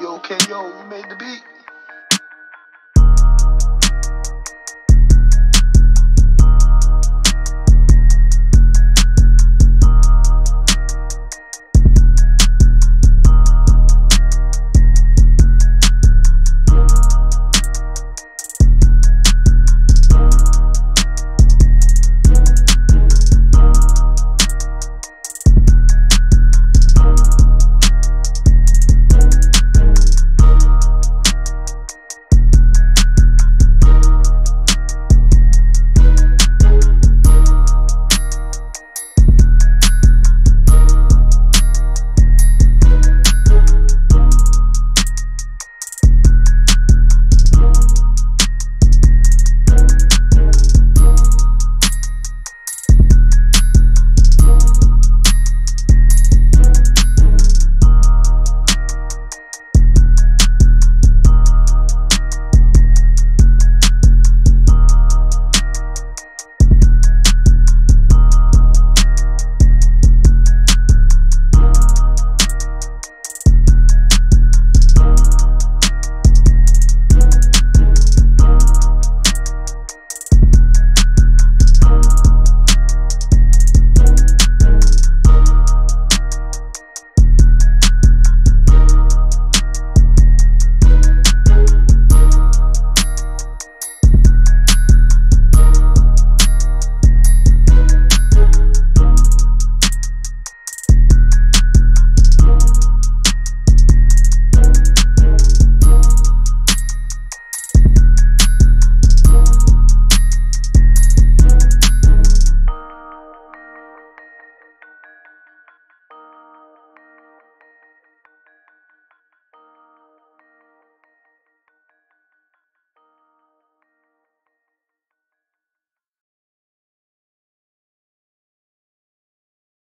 K.O., you made the beat.